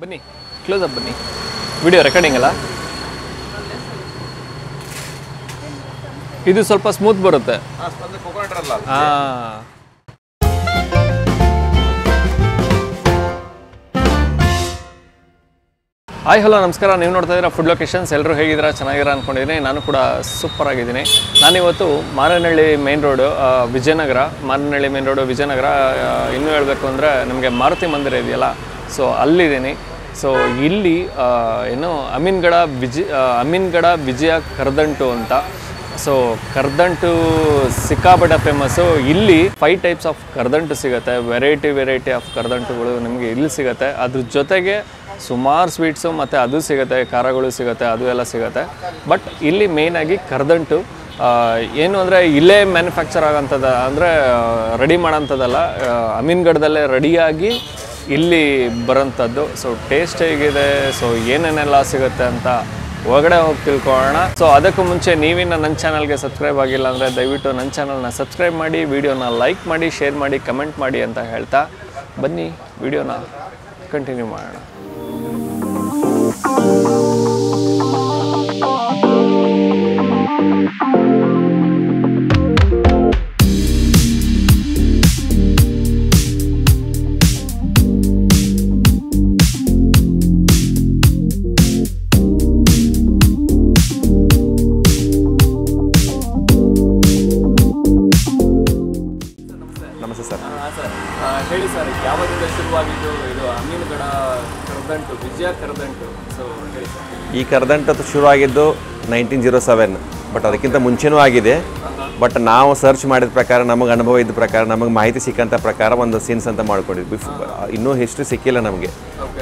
बनी close up बनी video recording अल्ल इदु स्वल्प स्मूथ बरुत्ते कोकोनट रल्ल हाय हेलो नमस्कार नीवु नोड्ता इद्दीरा फूड लोकेशन्स एल्लरू हेगिद्दीरा चेन्नागिद्दीरा अंद्कोंडिद्दीनि नानू कूड सूपर आगिद्दीनि नानु इवत्तु Maranahalli main road Vijayanagar Maranahalli main road Vijayanagar इन्नु हेळबेकु अंद्रे नमगे मारुति मंदिर इदेयल्ल सो अल्लिदीनि सो इल्ली एनो अमीनगढ़ विजय करदंट अंत सो करदंट सिक्कापट्टे फेमस इल्ली 5 टाइप्स ऑफ करदंट सिगुत्ते वेरैटी वेरैटी ऑफ करदंटुगळु निमगे इल्ली सिगुत्ते अदर जोतेगे सुमार स्वीट्स मत्ते अदु सिगुत्ते खारागळु सिगुत्ते अदु एल्ल सिगुत्ते बट इल्ली मेन आगि करदंट ಏನು ಅಂದರೆ ಇಲ್ಲೇ ಮ್ಯಾನುಫ್ಯಾಕ್ಚರ್ ಆಗೋಂತದ ಅಂದರೆ ರೆಡಿ ಮಾಡೋಂತದಲ್ಲ ಅಮೀನ್ಗಡದಲ್ಲೇ ರೆಡಿಯಾಗಿ ಇಲ್ಲಿ ಬರೋಂಥದ್ದು ಸೊ ಟೇಸ್ಟ್ ಹೇಗಿದೆ ಸೊ ಏನೇನೆಲ್ಲ ಸಿಗುತ್ತೆ ಅಂತ ಒಳಗಡೆ ಹೋಗಿ ತಿಳ್ಕೊಳ್ಳೋಣ ಸೊ ಅದಕ್ಕೂ ಮುಂಚೆ ನೀವಿನ್ನ ನನ್ನ ಚಾನಲ್ಗೆ ಸಬ್ಸ್ಕ್ರೈಬ್ ಆಗಿಲ್ಲ ಅಂದರೆ ದಯವಿಟ್ಟು ನನ್ನ ಚಾನಲ್ನ ಸಬ್ಸ್ಕ್ರೈಬ್ ಮಾಡಿ ವಿಡಿಯೋನ ಲೈಕ್ ಮಾಡಿ ಶೇರ್ ಮಾಡಿ ಕಮೆಂಟ್ ಮಾಡಿ ಅಂತ ಹೇಳ್ತಾ ಬನ್ನಿ ವಿಡಿಯೋನ ಕಂಟಿನ್ಯೂ ಮಾಡೋಣ ಈ ಕರದಂಟ್ ಅದು ಶುರು ಆಗಿದ್ದು 1907 ಬಟ್ ಅದಕ್ಕಿಂತ ಮುಂಚೆನೂ ಆಗಿದೆ ಬಟ್ ನಾವು ಸರ್ಚ್ ಮಾಡಿದ ಪ್ರಕಾರ ನಮಗೆ ಅನುಭವ ಇದ್ದ ಪ್ರಕಾರ ನಮಗೆ ಮಾಹಿತಿ ಸಿಕ್ಕಂತ ಪ್ರಕಾರ ಒಂದು ಸೀನ್ಸ್ ಅಂತ ಮಾಡ್ಕೊಂಡಿದ್ವಿ ಇನ್ನೂ ಹಿಸ್ಟ್ರಿ ಸಿಕ್ಕಿಲ್ಲ ನಮಗೆ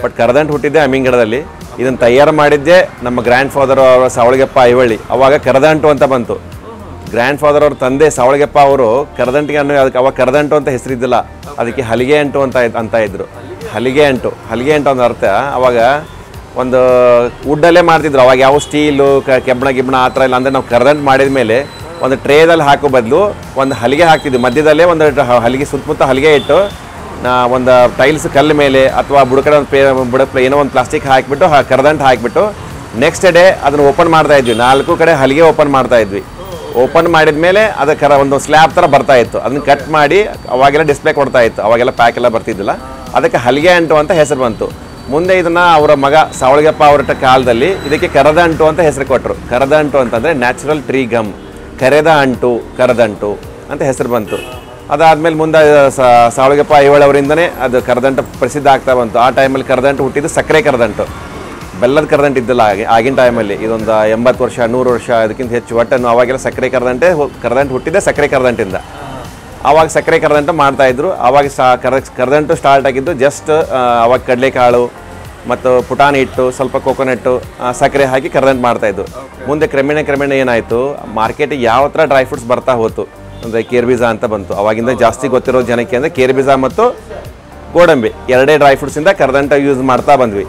ಬಟ್ ಕರದಂಟ್ ಹುಟ್ಟಿದ್ದೆ ಅಮಿಂಗಡದಲ್ಲಿ ಇದನ್ನು ತಯಾರು ಮಾಡಿದ್ದೆ ನಮ್ಮ ಗ್ರ್ಯಾಂಡ್ ಫಾದರ್ ಅವರ ಸಾವಳಗೆಪ್ಪ ಐವಳ್ಳಿ ಅವಾಗ ಕರದಂಟು ಅಂತ ಬಂತು ಗ್ರ್ಯಾಂಡ್ ಫಾದರ್ ಅವ್ರ ತಂದೆ ಸಾವಳಗೆಪ್ಪ ಅವರು ಕರದಂಟಿಗೆ ಅನ್ನೋ ಅದಕ್ಕೆ ಅವಾಗ ಕರದಂಟು ಅಂತ ಹೆಸರಿದ್ದಿಲ್ಲ ಅದಕ್ಕೆ ಹಲಿಗೆ ಅಂಟು ಅಂತ ಇದ್ರು ಹಲಿಗೆ ಅಂಟು ಅನ್ನೋ ಅರ್ಥ ಅವಾಗ ಒಂದು ವುಡ್ಡಲ್ಲೇ ಮಾಡ್ತಿದ್ರು ಅವಾಗ ಯಾವ ಸ್ಟೀಲು ಕೆಬ್ಬಣ ಆ ಥರ ಇಲ್ಲ ಅಂದರೆ ನಾವು ಕರದಂಟು ಮಾಡಿದ ಮೇಲೆ ಒಂದು ಟ್ರೇದಲ್ಲಿ ಹಾಕೋ ಬದಲು ಒಂದು ಹಲಿಗೆ ಹಾಕ್ತಿದ್ವಿ ಮಧ್ಯದಲ್ಲೇ ಒಂದು ಹಲಿಗೆ ಸುತ್ತಮುತ್ತ ಹಲಿಗೆ ಇಟ್ಟು ಒಂದು ಟೈಲ್ಸ್ ಕಲ್ಲು ಮೇಲೆ ಅಥವಾ ಬುಡಕಡೆ ಒಂದು ಬುಡಕ್ಕೆ ಏನೋ ಒಂದು ಪ್ಲಾಸ್ಟಿಕ್ ಹಾಕಿಬಿಟ್ಟು ಕರದಂಟು ಹಾಕಿಬಿಟ್ಟು ನೆಕ್ಸ್ಟ್ ಡೇ ಅದನ್ನು ಓಪನ್ ಮಾಡ್ತಾಯಿದ್ವಿ ನಾಲ್ಕು ಕಡೆ ಹಲಿಗೆ ಓಪನ್ ಮಾಡ್ತಾಯಿದ್ವಿ ಓಪನ್ ಮಾಡಿದ ಮೇಲೆ ಅದು ಒಂದು ಸ್ಲ್ಯಾಬ್ ಥರ ಬರ್ತಾಯಿತ್ತು ಅದನ್ನು ಕಟ್ ಮಾಡಿ ಅವಾಗೆಲ್ಲ ಡಿಸ್ಪ್ಲೇ ಕೊಡ್ತಾಯಿತ್ತು ಅವಾಗೆಲ್ಲ ಪ್ಯಾಕೆಲ್ಲ ಬರ್ತಿದ್ದಿಲ್ಲ ಅದಕ್ಕೆ ಹಲಿಗೆ ಅಂಟು ಅಂತ ಹೆಸರು ಬಂತು ಮುಂದೆ ಇದನ್ನು ಅವರ ಮಗ ಸಾವಳಗೆಪ್ಪ ಅವರ ಕಾಲದಲ್ಲಿ ಇದಕ್ಕೆ ಕರದ ಅಂಟು ಅಂತ ಹೆಸರು ಕೊಟ್ಟರು ಕರದ ಅಂಟು ಅಂತಂದರೆ ನ್ಯಾಚುರಲ್ ಟ್ರೀ ಗಮ್ ಕರೆದ ಅಂಟು ಕರದಂಟು ಅಂತ ಹೆಸರು ಬಂತು ಅದಾದಮೇಲೆ ಮುಂದೆ ಸಾವಳಗೆಪ್ಪ ಐವಳವರಿಂದನೇ ಅದು ಕರದಂಟು ಪ್ರಸಿದ್ಧ ಆಗ್ತಾ ಬಂತು ಆ ಟೈಮಲ್ಲಿ ಕರದಂಟು ಹುಟ್ಟಿದ್ದು ಸಕ್ಕರೆ ಕರದಂಟು ಬೆಲ್ಲದ ಕರದಂಟು ಇದ್ದಿಲ್ಲ ಆಗಿನ ಟೈಮಲ್ಲಿ ಇದೊಂದು 80 ವರ್ಷ 100 ವರ್ಷ ಅದಕ್ಕಿಂತ ಹೆಚ್ಚು ಒಟ್ಟನ್ನು ಅವಾಗೆಲ್ಲ ಸಕ್ಕರೆ ಕರದಂಟು ಹುಟ್ಟಿದ್ದೆ ಸಕ್ಕರೆ ಕರದಂಟಿಂದ ಆವಾಗ ಸಕ್ಕರೆ ಕರದಂಟು ಮಾಡ್ತಾಯಿದ್ರು ಆವಾಗ ಕರದಂಟು ಸ್ಟಾರ್ಟ್ ಆಗಿದ್ದು ಜಸ್ಟ್ ಆವಾಗ ಕಡಲೆಕಾಳು ಮತ್ತು ಪುಟಾಣಿ ಹಿಟ್ಟು ಸ್ವಲ್ಪ ಕೋಕೋನಟ್ಟು ಸಕ್ಕರೆ ಹಾಕಿ ಕರದಂಟು ಮಾಡ್ತಾಯಿದ್ರು ಮುಂದೆ ಕ್ರಮೇಣ ಏನಾಯಿತು ಮಾರ್ಕೆಟಿಗೆ ಯಾವ ಥರ ಡ್ರೈ ಫ್ರೂಟ್ಸ್ ಬರ್ತಾ ಹೋಯ್ತು ಅಂದರೆ ಕೇರ್ಬೀಜ ಅಂತ ಬಂತು ಅವಾಗಿಂದ ಜಾಸ್ತಿ ಗೊತ್ತಿರೋ ಜನಕ್ಕೆ ಅಂದರೆ ಕೇರ್ಬೀಜ ಮತ್ತು ಗೋಡಂಬಿ ಎರಡೇ ಡ್ರೈ ಫ್ರೂಟ್ಸಿಂದ ಕರದಂಟ ಯೂಸ್ ಮಾಡ್ತಾ ಬಂದ್ವಿ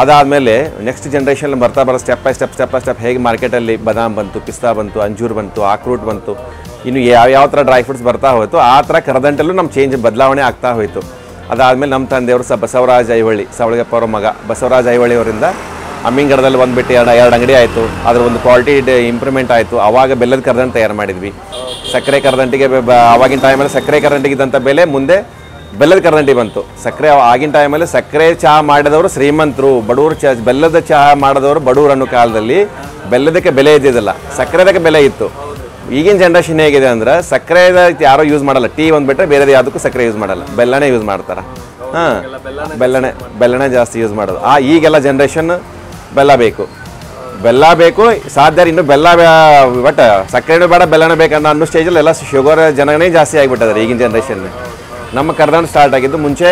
ಅದಾದಮೇಲೆ ನೆಕ್ಸ್ಟ್ ಜನ್ರೇಷನಲ್ಲಿ ಬರ್ತಾ ಬರೋ ಸ್ಟೆಪ್ ಬೈ ಸ್ಟೆಪ್ ಹೇಗೆ ಮಾರ್ಕೆಟಲ್ಲಿ ಬಾದಾಮ್ ಬಂತು ಪಿಸ್ತಾ ಬಂತು ಅಂಜೂರ್ ಬಂತು ಆಕ್ರೂಟ್ ಬಂತು ಇನ್ನು ಯಾವ ಥರ ಡ್ರೈ ಫ್ರೂಟ್ಸ್ ಬರ್ತಾ ಹೋಯಿತು ಆ ಥರ ಕರದಂಟಲ್ಲೂ ನಮ್ಮ ಚೇಂಜ್ ಬದಲಾವಣೆ ಆಗ್ತಾ ಹೋಯಿತು ಅದಾದಮೇಲೆ ನಮ್ಮ ತಂದೆಯವರು ಬಸವರಾಜ ಐವಳ್ಳಿ ಸಾವಳಗೆಪ್ಪ ಅವರ ಮಗ ಬಸವರಾಜ ಐವಳ್ಳಿ ಅವರಿಂದ ಅಮ್ಮಿಂಗಡದಲ್ಲಿ ಒಂದು ಬಿಟ್ಟು ಎರಡು ಅಂಗಡಿ ಆಯಿತು ಅದರ ಒಂದು ಕ್ವಾಲಿಟಿ ಇಂಪ್ರೂವ್ಮೆಂಟ್ ಆಯಿತು ಆವಾಗ ಬೆಲ್ಲದ ಕರದಂಟು ತಯಾರು ಮಾಡಿದ್ವಿ ಸಕ್ಕರೆ ಕರದಂಟಿಗೆ ಆವಾಗಿನ ಟೈಮಲ್ಲಿ ಸಕ್ಕರೆ ಕರದಂಟಿಗಿದ್ದಂಥ ಬೆಲೆ ಮುಂದೆ ಬೆಲ್ಲದ ಕರದಂಟಿ ಬಂತು ಸಕ್ಕರೆ ಆಗಿನ ಟೈಮಲ್ಲಿ ಸಕ್ಕರೆ ಚಹಾ ಮಾಡಿದವರು ಶ್ರೀಮಂತರು ಬಡವರು ಬೆಲ್ಲದ ಚಹಾ ಮಾಡಿದವರು ಬಡವರು ಅನ್ನೋ ಕಾಲದಲ್ಲಿ ಬೆಲ್ಲದಕ್ಕೆ ಬೆಲೆ ಇದ್ದಿದ್ದಿಲ್ಲ ಸಕ್ಕರೆದಕ್ಕೆ ಬೆಲೆ ಇತ್ತು ಈಗಿನ ಜನ್ರೇಷನ್ ಹೇಗಿದೆ ಅಂದರೆ ಸಕ್ಕರೆದ ಯಾರೋ ಯೂಸ್ ಮಾಡಲ್ಲ ಟೀ ಒಂದು ಬಿಟ್ಟರೆ ಬೇರೆದು ಯಾವುದಕ್ಕೂ ಸಕ್ಕರೆ ಯೂಸ್ ಮಾಡಲ್ಲ ಬೆಲ್ಲನೇ ಯೂಸ್ ಮಾಡ್ತಾರೆ ಹಾಂ ಬೆಲ್ಲನೇ ಜಾಸ್ತಿ ಯೂಸ್ ಮಾಡೋದು ಈಗೆಲ್ಲ ಜನ್ರೇಷನ್ ಬೆಲ್ಲ ಬೇಕು ಸಾಧ್ಯ ಇನ್ನೂ ಬೆಲ್ಲ ಬಟ್ ಸಕ್ಕರೆನೂ ಬೇಡ ಬೆಲ್ಲನೇ ಬೇಕಂತ ಅನ್ನೋ ಸ್ಟೇಜಲ್ಲಿ ಎಲ್ಲ ಶುಗರ್ ಜನನೇ ಜಾಸ್ತಿ ಆಗಿಬಿಟ್ಟಿದ್ದಾರೆ ಈಗಿನ ಜನ್ರೇಷನ್ನೇ ನಮ್ಮ ಕರದಂಟು ಸ್ಟಾರ್ಟ್ ಆಗಿದ್ದು ಮುಂಚೆ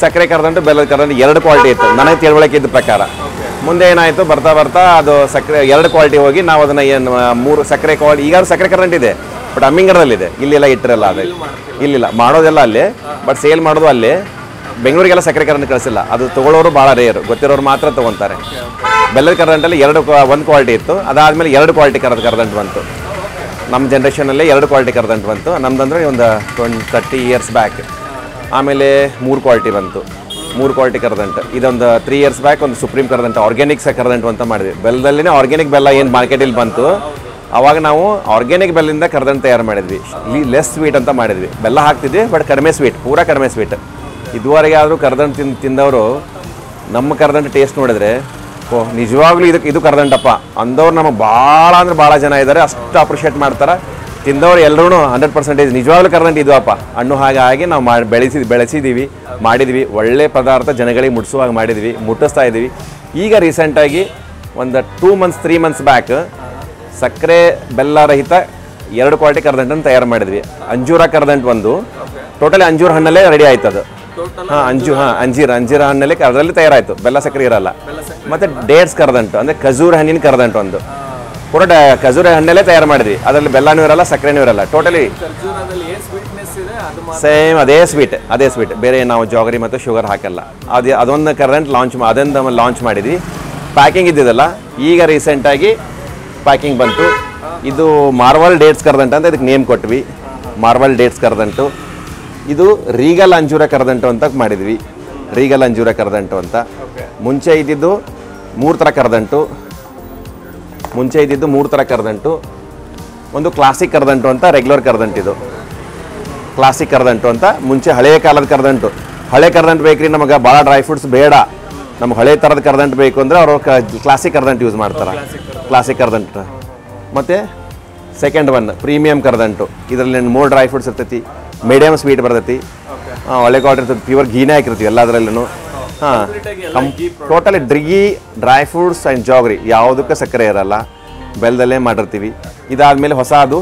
ಸಕ್ಕರೆ ಕರದಂಟು ಬೆಲ್ಲದ ಕರದಂಟು ಎರಡು ಕ್ವಾಲಿಟಿ ಇತ್ತು ನನಗೆ ತಿಳುವಳಿಕೆ ಇದ್ದ ಪ್ರಕಾರ ಮುಂದೆ ಏನಾಯಿತು ಬರ್ತಾ ಅದು ಸಕ್ಕರೆ ಎರಡು ಕ್ವಾಲಿಟಿ ಹೋಗಿ ನಾವು ಅದನ್ನು ಏನು ಮೂರು ಸಕ್ಕರೆ ಕ್ವಾಲಿಟಿ ಈಗಾದ್ರೂ ಸಕ್ಕರೆ ಕರದಂಟು ಇದೆ ಬಟ್ ಅಮ್ಮಿಂಗಡದಲ್ಲಿದೆ ಇಲ್ಲೆಲ್ಲ ಇಟ್ಟಿರಲ್ಲ ಅದೇ ಇಲ್ಲಿಲ್ಲ ಮಾಡೋದೆಲ್ಲ ಅಲ್ಲೇ ಬಟ್ ಸೇಲ್ ಮಾಡೋದು ಅಲ್ಲೇ ಬೆಂಗಳೂರಿಗೆಲ್ಲ ಸಕ್ಕರೆ ಕರದಂಟು ಕಳಿಸಿಲ್ಲ ಅದು ತೊಗೊಳ್ಳೋರು ಭಾಳ ರೇರು ಗೊತ್ತಿರೋರು ಮಾತ್ರ ತೊಗೊತಾರೆ ಬೆಲ್ಲದ ಕರದಂಟಲ್ಲಿ ಒಂದು ಕ್ವಾಲಿಟಿ ಇತ್ತು ಅದಾದಮೇಲೆ ಎರಡು ಕ್ವಾಲಿಟಿ ಕರದಂಟು ಬಂತು ನಮ್ಮ ಜನ್ರೇಷನಲ್ಲೇ ಎರಡು ಕ್ವಾಲಿಟಿ ಕರದಂಟು ಬಂತು ನಮ್ಮದಂದರೆ ಒಂದು 30 ಇಯರ್ಸ್ ಬ್ಯಾಕ್ ಆಮೇಲೆ ಮೂರು ಕ್ವಾಲಿಟಿ ಬಂತು ಮೂರು ಕ್ವಾಲಿಟಿ ಕರದಂಟ ಇದೊಂದು 3 ಇಯರ್ಸ್ ಬ್ಯಾಕ್ ಒಂದು ಸುಪ್ರೀಂ ಕರದಂಟ ಆರ್ಗಾನಿಕ್ ಕರದಂಟ ಅಂತ ಮಾಡಿದ್ವಿ ಬೆಲ್ಲದಲ್ಲಿನೇ ಆರ್ಗಾನಿಕ್ ಬೆಲ್ಲ ಏನು ಮಾರ್ಕೆಟ್ ಅಲ್ಲಿ ಬಂತು ಆವಾಗ ನಾವು ಆರ್ಗಾನಿಕ್ ಬೆಲ್ಲಿಂದ ಕರದಂಟ ತಯಾರು ಮಾಡಿದ್ವಿ ಲೆಸ್ ಸ್ವೀಟ್ ಅಂತ ಮಾಡಿದ್ವಿ ಬೆಲ್ಲ ಹಾಕ್ತಿದ್ವಿ ಬಟ್ ಕಡಿಮೆ ಸ್ವೀಟ್ ಪೂರಾ ಕಡಿಮೆ ಸ್ವೀಟ್ ಇದುವರೆಗೆ ಯಾರು ಕರದಂಟ ತಿಂದವರು ನಮ್ಮ ಕರದಂಟ ಟೇಸ್ಟ್ ನೋಡಿದ್ರೆ ಓ ನಿಜವಾಗ್ಲೂ ಇದು ಕರದಂಟಪ್ಪ ಅಂದವರು ನಮಗೆ ಬಹಳ ಅಂದ್ರೆ ಬಹಳ ಜನ ಇದ್ದಾರೆ ಅಷ್ಟು ಅಪ್ರಿಷಿಯೇಟ್ ಮಾಡ್ತಾರೆ ತಿಂದವರು ಎಲ್ಲರೂ 100% ನಿಜವಾಗ್ಲೂ ಕರದಂಟ ಇದಪ್ಪ ಅಣ್ಣು ಹಾಗಾಗಿ ನಾವು ಬೆಳೆಸಿದೀವಿ ಮಾಡಿದ್ವಿ ಒಳ್ಳೆ ಪದಾರ್ಥ ಜನಗಳಿಗೆ ಮುಟ್ಟಿಸುವಾಗ ಮಾಡಿದ್ವಿ ಮುಟ್ಟಿಸ್ತಾ ಇದ್ದೀವಿ ಈಗ ರೀಸೆಂಟ್ ಆಗಿ ಒಂದು 2 ಮಂತ್ಸ್ 3 ಮಂತ್ಸ್ ಬ್ಯಾಕ್ ಸಕ್ಕರೆ ಬೆಲ್ಲ ರಹಿತ 2 ಕ್ವಾಲಿಟಿ ಕರದಂಟನ್ನು ತಯಾರು ಮಾಡಿದ್ವಿ ಅಂಜೂರ ಕರದಂಟ ಒಂದು ಟೋಟಲಿ ಅಂಜೂರ ಹಣ್ಣಲ್ಲೇ ರೆಡಿ ಆಯ್ತು ಅದು हाँ अंजू हाँ अंजीर अंजीर हण्णल्ले अदरल्ले तयारायितु बेल्ल सक्करे इरल्ल मत्ते डेट्स करदंटु अंद्रे खजूर हण्णिन करदंटु ओंदु पूरा खजूर हण्णल्ले तयार माडिद्वि अदरल्ले बेल्लनू इरल्ल सक्करेनू इरल्ल टोटली खजूर अदरल्ले ए स्वीटनेस इदे अदु मात्र सेम अदे स्वीट बेरे नावु जागरी मत्ते शुगर हाकल्ल अदु अदोंदु करदंट लांच अदन्न लांच माडिद्वि ಪ್ಯಾಕಿಂಗ್ ಇದ್ದಿದ್ದಲ್ಲ ಈಗ ರೀಸೆಂಟ್ ಆಗಿ ಪ್ಯಾಕಿಂಗ್ ಬಂತು ಇದು ಮಾರ್ವೆಲ್ ಡೇಟ್ಸ್ ಕರದಂಟ ಅಂತ ಇದಕ್ಕೆ ನೇಮ್ ಕೊಟ್ವಿ ಮಾರ್ವೆಲ್ ಡೇಟ್ಸ್ ಕರದಂಟು ಇದು ರೀಗಲ್ ಅಂಜೂರ ಕರದಂಟ ಅಂತ ಮಾಡಿದ್ವಿ ರೀಗಲ್ ಅಂಜೂರ ಕರದಂಟ ಅಂತ ಮುಂಚೆ ಇದ್ದಿದ್ದು 3 ತರ ಕರದಂಟು ಒಂದು ಕ್ಲಾಸಿಕ್ ಕರದಂಟು ಅಂತ ರೆಗ್ಯುಲರ್ ಕರದಂಟ ಇದು ಕ್ಲಾಸಿಕ್ ಕರದಂಟು ಅಂತ ಮುಂಚೆ ಹಳೆಯ ಕಾಲದ ಕರದಂಟು ಹಳೆ ಕರದಂಟ ಬೇಕ್ರಿ ನಮಗೆ ಬಹಳ ಡ್ರೈ ಫ್ರೂಟ್ಸ್ ಬೇಡ ನಮಗೆ ಹಳೆ ತರದ ಕರದಂಟ ಬೇಕು ಅಂದ್ರೆ ಅವರು ಕ್ಲಾಸಿಕ್ ಕರದಂಟ ಯೂಸ್ ಮಾಡ್ತಾರೆ ಕ್ಲಾಸಿಕ್ ಕರದಂಟ ಮತ್ತೆ ಸೆಕೆಂಡ್ ಒನ್ ಪ್ರೀಮಿಯಂ ಕರದಂಟು ಇದರಲ್ಲಿ ಮೋರ್ ಡ್ರೈ ಫ್ರೂಟ್ಸ್ ಇರ್ತೈತಿ ಮೀಡಿಯಮ್ ಸ್ವೀಟ್ ಬರ್ತೈತಿ ಒಳ್ಳೆ ಕ್ವಾಲಿಟಿ ಇರ್ತದೆ ಪ್ಯೂರ್ ಘೀನೇ ಹಾಕಿರ್ತೀವಿ ಎಲ್ಲದರಲ್ಲೂ ಹಾಂ ಟೋಟಲಿ ಡ್ರಿಗಿ ಡ್ರೈ ಫ್ರೂಟ್ಸ್ ಆ್ಯಂಡ್ ಜಾಗರಿ ಯಾವುದಕ್ಕೆ ಸಕ್ಕರೆ ಇರಲ್ಲ ಬೆಲ್ಲದಲ್ಲೇ ಮಾಡಿರ್ತೀವಿ ಇದಾದಮೇಲೆ ಹೊಸ ಅದು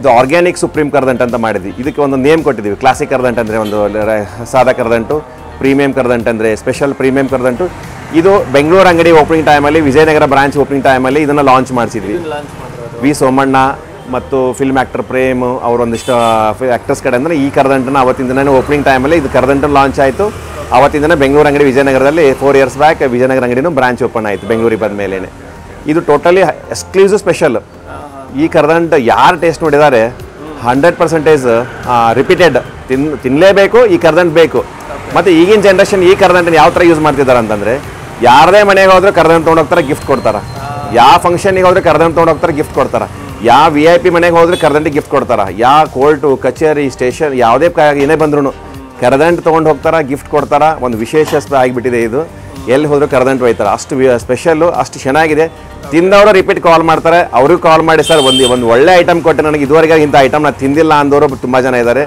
ಇದು ಆರ್ಗ್ಯಾನಿಕ್ ಸುಪ್ರೀಂ ಕರದಂಟ ಅಂತ ಮಾಡಿದ್ವಿ ಇದಕ್ಕೆ ಒಂದು ನೇಮ್ ಕೊಟ್ಟಿದ್ದೀವಿ ಕ್ಲಾಸಿಕ್ ಕರದಂಟ ಅಂದರೆ ಒಂದು ಸಾದಾ ಕರದಂಟು ಪ್ರೀಮಿಯಂ ಕರದಂಟ ಅಂದರೆ ಸ್ಪೆಷಲ್ ಪ್ರೀಮಿಯಂ ಕರದಂಟು ಇದು ಬೆಂಗಳೂರು ಅಂಗಡಿ ಓಪನಿಂಗ್ ಟೈಮಲ್ಲಿ ವಿಜಯನಗರ ಬ್ರಾಂಚ್ ಓಪನಿಂಗ್ ಟೈಮಲ್ಲಿ ಇದನ್ನು ಲಾಂಚ್ ಮಾಡಿಸಿದ್ವಿ ವಿ ಸೋಮಣ್ಣ ಮತ್ತು ಫಿಲ್ಮ್ ಆ್ಯಕ್ಟರ್ ಪ್ರೇಮ್ ಅವರೊಂದಿಷ್ಟು ಆ್ಯಕ್ಟರ್ಸ್ ಕಡೆ ಅಂದರೆ ಈ ಕರದಂಟನ ಅವತ್ತಿನ ದಿನವೇ ಓಪನಿಂಗ್ ಟೈಮಲ್ಲಿ ಇದು ಕರದಂಟ ಲಾಂಚ್ ಆಯಿತು ಅವತ್ತಿನ ದಿನ ಬೆಂಗಳೂರು ಅಂಗಡಿ ವಿಜಯನಗರದಲ್ಲಿ 4 ಇಯರ್ಸ್ ಬ್ಯಾಕ್ ವಿಜಯನಗರ ಅಂಗಡಿನೂ ಬ್ರಾಂಚ್ ಓಪನ್ ಆಯಿತು ಬೆಂಗಳೂರಿಗೆ ಬಂದ ಮೇಲೇ ಇದು ಟೋಟಲಿ ಎಕ್ಸ್ಕ್ಲೂಸಿವ್ ಸ್ಪೆಷಲ್ ಈ ಕರದಂಟ ಯಾರು ಟೇಸ್ಟ್ ನೋಡಿದ್ದಾರೆ 100% ರಿಪೀಟೆಡ್ ತಿನ್ನಲೇಬೇಕು ಈ ಕರದಂಟ ಬೇಕು ಮತ್ತು ಈಗಿನ ಜನ್ರೇಷನ್ ಈ ಕರದಂಟನ್ನು ಯಾವ ಥರ ಯೂಸ್ ಮಾಡ್ತಿದ್ದಾರೆ ಅಂತಂದರೆ ಯಾರದೇ ಮನೆಗೆ ಹೋದರೂ ಕರದಂಟ ತೊಗೊಂಡೋಗ್ತಾರೆ ಗಿಫ್ಟ್ ಕೊಡ್ತಾರೆ ಯಾವ ಫಂಕ್ಷನಿಗೆ ಹೋದರೆ ಕರದಂಟ ತೊಗೊಂಡೋಗ್ತಾರೆ ಗಿಫ್ಟ್ ಕೊಡ್ತಾರೆ ಯಾವ ವಿ ಐ ಪಿ ಮನೆಗೆ ಹೋದರೆ ಕರದಂಟ ಗಿಫ್ಟ್ ಕೊಡ್ತಾರೆ ಯಾವ ಕೋರ್ಟು ಕಚೇರಿ ಸ್ಟೇಷನ್ ಯಾವುದೇ ಏನೇ ಬಂದ್ರೂ ಕರದಂಟ ತೊಗೊಂಡು ಹೋಗ್ತಾರೆ ಗಿಫ್ಟ್ ಕೊಡ್ತಾರೆ ಒಂದು ವಿಶೇಷ ಆಗಿಬಿಟ್ಟಿದೆ ಇದು ಎಲ್ಲಿ ಹೋದರೂ ಕರದಂಟ ಒಯ್ತಾರೆ ಅಷ್ಟು ಸ್ಪೆಷಲ್ಲು ಅಷ್ಟು ಚೆನ್ನಾಗಿದೆ ತಿಂದವರು ರಿಪೀಟ್ ಕಾಲ್ ಮಾಡ್ತಾರೆ ಅವ್ರಿಗೂ ಕಾಲ್ ಮಾಡಿ ಸರ್ ಒಂದು ಒಳ್ಳೆ ಐಟಮ್ ಕೊಟ್ಟೆ ನನಗೆ ಇದುವರೆಗೆ ಇಂಥ ಐಟಮ್ ನಾನು ತಿಂದಿಲ್ಲ ಅಂದವರು ತುಂಬ ಜನ ಇದ್ದಾರೆ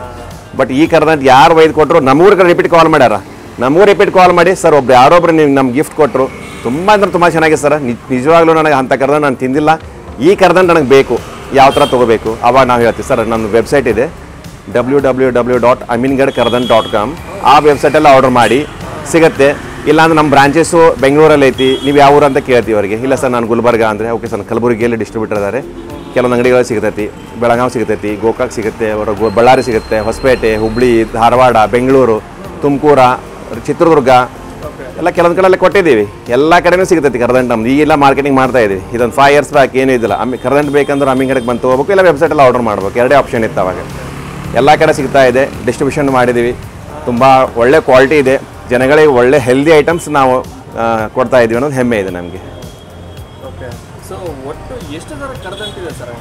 ಬಟ್ ಈ ಕರದಂಟ ಯಾರು ಒಯ್ದು ಕೊಟ್ಟರು ನಮ್ಮೂರಿಗೆ ರಿಪೀಟ್ ಕಾಲ್ ಮಾಡ್ಯಾರ ನಮಗೂ ರಿಪೀಟ್ ಕಾಲ್ ಮಾಡಿ ಸರ್ ಒಬ್ಬರು ಯಾರೊಬ್ರು ನೀವು ನಮ್ಗೆ ಗಿಫ್ಟ್ ಕೊಟ್ಟರು ತುಂಬ ಅಂದ್ರೆ ತುಂಬ ಚೆನ್ನಾಗಿದೆ ಸರ್ ನಿಜವಾಗ್ಲೂ ನನಗೆ ಅಂಥ ಕರದಂಟ ನಾನು ತಿಂದಿಲ್ಲ ಈ ಕರದಂಟ ನನಗೆ ಬೇಕು ಯಾವ ಥರ ತೊಗೋಬೇಕು ಅವಾಗ ನಾವು ಹೇಳ್ತೀವಿ ಸರ್ ನನ್ನ ವೆಬ್ಸೈಟ್ ಇದೆ www.amingad karadant.com ಆ ವೆಬ್ಸೈಟಲ್ಲಿ ಆರ್ಡರ್ ಮಾಡಿ ಸಿಗುತ್ತೆ ಇಲ್ಲಾಂದ್ರೆ ನಮ್ಮ ಬ್ರಾಂಚಸ್ಸು ಬೆಂಗಳೂರಲ್ಲಿ ಐತಿ ನೀವು ಯಾವ ಊರು ಅಂತ ಕೇಳ್ತೀವಿ ಅವರಿಗೆ ಇಲ್ಲ ಸರ್ ನಾನು ಗುಲ್ಬರ್ಗ ಅಂದರೆ ಓಕೆ ಸರ್ ಕಲಬುರಗಿಯಲ್ಲಿ ಡಿಸ್ಟ್ರಿಬ್ಯೂಟರ್ ಇದ್ದಾರೆ ಕೆಲವೊಂದು ಅಂಗಡಿಗಳು ಸಿಗ್ತೈತಿ ಬೆಳಗಾವಿ ಸಿಗ್ತೈತಿ ಗೋಕಾಕ್ ಸಿಗುತ್ತೆ ಬಳ್ಳಾರಿ ಸಿಗುತ್ತೆ ಹೊಸಪೇಟೆ ಹುಬ್ಬಳ್ಳಿ ಧಾರವಾಡ ಬೆಂಗಳೂರು ತುಮಕೂರು ಚಿತ್ರದುರ್ಗ ಎಲ್ಲ ಕೆಲವೊಂದು ಕಡೆಯಲ್ಲೇ ಕೊಟ್ಟಿದ್ದೀವಿ ಎಲ್ಲ ಕಡೆಯೂ ಸಿಗ್ತೈತಿ ಕರದಂಟ ನಮ್ದು ಈಗೆಲ್ಲ ಮಾರ್ಕೆಟಿಂಗ್ ಮಾಡ್ತಾಯಿದ್ದೀವಿ ಇದೊಂದು 5 ಇಯರ್ಸ್ ಬ್ಯಾಕ್ ಏನೂ ಇದ್ದಿಲ್ಲ ಕರದಂಟ ಬೇಕಂದ್ರೆ ಅಮಿಂಗಡಕ್ಕೆ ಬಂದು ತೊಗೋಬೇಕು ಇಲ್ಲ ವೆಬ್ಸೈಟಲ್ಲಿ ಆರ್ಡರ್ ಮಾಡ್ಬೇಕು ಎರಡೇ ಆಪ್ಷನ್ ಇತ್ತು ಅವಾಗ ಎಲ್ಲ ಕಡೆ ಸಿಗ್ತಾ ಇದೆ ಡಿಸ್ಟ್ರಿಬ್ಯೂಷನ್ ಮಾಡಿದ್ದೀವಿ ತುಂಬ ಒಳ್ಳೆ ಕ್ವಾಲಿಟಿ ಇದೆ ಜನಗಳಿಗೆ ಒಳ್ಳೆ ಹೆಲ್ದಿ ಐಟಮ್ಸ್ ನಾವು ಕೊಡ್ತಾ ಇದ್ದೀವಿ ಅನ್ನೋದು ಹೆಮ್ಮೆ ಇದೆ ನಮಗೆ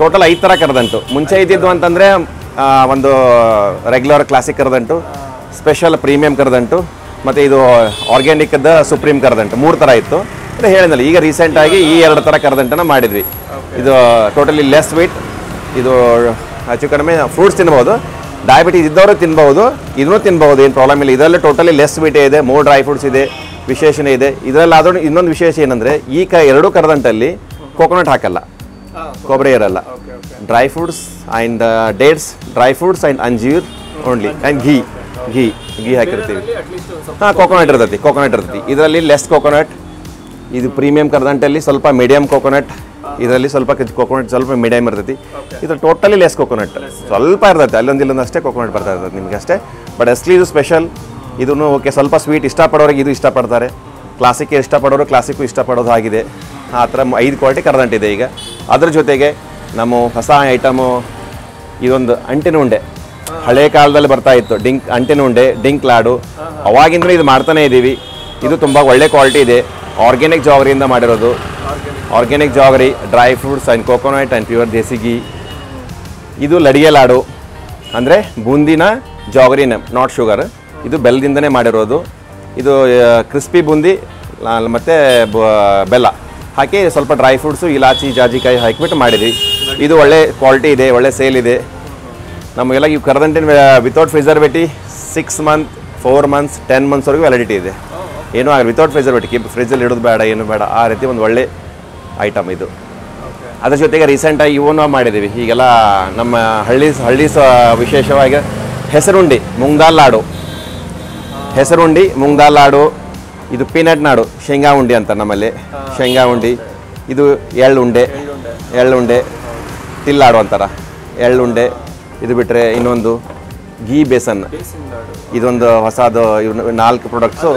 ಟೋಟಲ್ 5 ಥರ ಕರದಂಟು ಮುಂಚೆ ಇದ್ದಿದ್ದು ಅಂತಂದರೆ ಒಂದು ರೆಗ್ಯುಲರ್ ಕ್ಲಾಸಿಕ್ ಕರದಂಟು ಸ್ಪೆಷಲ್ ಪ್ರೀಮಿಯಂ ಕರದಂಟು ಮತ್ತು ಇದು ಆರ್ಗ್ಯಾನಿಕ್ದ ಸುಪ್ರೀಂ ಕರದಂಟ 3 ಥರ ಇತ್ತು ಅಂದರೆ ಹೇಳಿದ್ನಲ್ಲ ಈಗ ರೀಸೆಂಟಾಗಿ ಈ 2 ಥರ ಕರದಂಟನ ಮಾಡಿದ್ವಿ ಇದು ಟೋಟಲಿ ಲೆಸ್ ಸ್ವೀಟ್ ಇದು ಹೆಚ್ಚು ಕಡಿಮೆ ಫ್ರೂಟ್ಸ್ ತಿನ್ಬೋದು ಡಯಾಬಿಟೀಸ್ ಇದ್ದವರು ತಿನ್ಬೋದು ಇದನ್ನೂ ತಿನ್ಬೋದು ಏನು ಪ್ರಾಬ್ಲಮ್ ಇಲ್ಲ ಇದರಲ್ಲೇ ಟೋಟಲಿ ಲೆಸ್ ಸ್ವೀಟೇ ಇದೆ ಮೋರ್ ಡ್ರೈ ಫ್ರೂಟ್ಸ್ ಇದೆ ವಿಶೇಷನೇ ಇದೆ ಇದರಲ್ಲಾದರೂ ಇನ್ನೊಂದು ವಿಶೇಷ ಏನಂದರೆ ಈ 2 ಕರದಂಟಲ್ಲಿ ಕೋಕೋನಟ್ ಹಾಕಲ್ಲ ಕೊಬ್ಬರಿ ಇರಲ್ಲ dry fruits and dates dry fruits and ಅಂಜೀರ್ ಓನ್ಲಿ ಆ್ಯಂಡ್ ಘೀ ಹಾಕಿರ್ತೀವಿ ಹಾಂ ಕೋಕೋನಟ್ ಇರ್ತೈತಿ ಇದರಲ್ಲಿ ಲೆಸ್ ಕೋಕೋನಟ್ ಇದು ಪ್ರೀಮಿಯಂ ಕರದಂಟಲ್ಲಿ ಸ್ವಲ್ಪ ಮೀಡಿಯಮ್ ಕೋಕೋನಟ್ ಇದರಲ್ಲಿ ಸ್ವಲ್ಪ ಮೀಡಿಯಮ್ ಇರ್ತೈತಿ ಇದು ಟೋಟಲಿ ಲೆಸ್ ಕೋಕೋನಟ್ ಸ್ವಲ್ಪ ಇರ್ತೈತಿ ಅಲ್ಲೊಂದಿಲ್ಲೊಂದು ಅಷ್ಟೇ ಕೋಕೋನಟ್ ಬರ್ತಾ ಇರ್ತದೆ ನಿಮಗೆ ಅಷ್ಟೇ ಬಟ್ ಅಸ್ಲಿ ಇದು ಸ್ಪೆಷಲ್ ಇದನ್ನು ಓಕೆ ಸ್ವಲ್ಪ ಸ್ವೀಟ್ ಇಷ್ಟಪಡೋರಿಗೆ ಇದು ಇಷ್ಟಪಡ್ತಾರೆ ಕ್ಲಾಸಿಕ್ ಇಷ್ಟಪಡೋರು ಕ್ಲಾಸಿಕ್ಕು ಇಷ್ಟಪಡೋದು ಆಗಿದೆ ಆ ಥರ 5 ಕ್ವಾಲಿಟಿ ಕರದಂಟ ಇದೆ ಈಗ ಅದ್ರ ಜೊತೆಗೆ ನಮ್ಮ ಹೊಸ ಐಟಮು ಇದೊಂದು ಅಂಟಿನ ಉಂಡೆ ಹಳೆ ಕಾಲದಲ್ಲಿ ಬರ್ತಾ ಇತ್ತು ಡಿಂಕ್ ಅಂಟೆನ ಉಂಡೆ ಡಿಂಕ್ ಲಾಡು ಅವಾಗಿಂದಲೇ ಇದು ಮಾಡ್ತಾನೆ ಇದೀವಿ ಇದು ತುಂಬಾ ಒಳ್ಳೆ ಕ್ವಾಲಿಟಿ ಇದೆ ಆರ್ಗಾನಿಕ್ ಜಾಗರಿಯಿಂದ ಮಾಡಿರೋದು organic jaggery dry fruits and coconut and pure Desi ghee ಇದು ಲಡಿಗೆ ಲಾಡು ಅಂದ್ರೆ ಬೂಂದಿನ ಜಾಗರಿನ ನಾಟ್ ಶುಗರ್ ಇದು ಬೆಲ್ಲದಿಂದನೇ ಮಾಡಿರೋದು ಇದು ಕ್ರಿಸ್ಪಿ ಬೂಂದಿ ಮತ್ತೆ ಬೆಲ್ಲ ಹಾಕಿ ಸ್ವಲ್ಪ ಡ್ರೈ ಫ್ರೂಟ್ಸ್ ಇಲಾಚಿ ಜಾಜಿಕಾಯಿ ಹಾಕಿಬಿಟ್ಟು ಮಾಡಿದ್ವಿ ಇದು ಒಳ್ಳೆ ಕ್ವಾಲಿಟಿ ಇದೆ ಒಳ್ಳೆ ಸೇಲ್ ಇದೆ ನಮಗೆಲ್ಲ ಈ ಕರದಂಟಿನ without preservative 6 month 4 months 10 months ವರೆಗೂ ವ್ಯಾಲಿಡಿಟಿ ಇದೆ ಏನು ಆಗಲಿ ವಿತೌಟ್ ಪ್ರಿಸರ್ವೇಟಿವ್ ಫ್ರಿಜಲ್ಲಿ ಇಡೋದು ಬೇಡ ಏನು ಬೇಡ ಆ ರೀತಿ ಒಂದು ಒಳ್ಳೆ ಐಟಮ್ ಇದು ಅದರ ಜೊತೆಗೆ ರೀಸೆಂಟಾಗಿ ಇವನು ಮಾಡಿದ್ದೀವಿ ಈಗೆಲ್ಲ ನಮ್ಮ ಹಳ್ಳಿ ವಿಶೇಷವಾಗಿ ಹೆಸರುಂಡಿ ಮುಂಗ್ದಾಲ್ ಲಾಡು ಹೆಸರುಂಡಿ ಮುಂಗ್ದಾಲ್ ಲಾಡು ಇದು ಪೀನಟ್ ನಾಡು ಶೇಂಗಾ ಉಂಡೆ ಅಂತ ನಮ್ಮಲ್ಲಿ ಶೇಂಗಾ ಉಂಡೆ ಇದು ಎಳ್ಳುಂಡೆ ತಿಲ್ ಲಾಡು ಅಂತಾರೆ ಎಳ್ಳುಂಡೆ ಇದು ಬಿಟ್ಟರೆ ಇನ್ನೊಂದು ಘೀ ಬೇಸನ್ ಇದೊಂದು ಹೊಸದು ಇವು 4 ಪ್ರಾಡಕ್ಟ್ಸು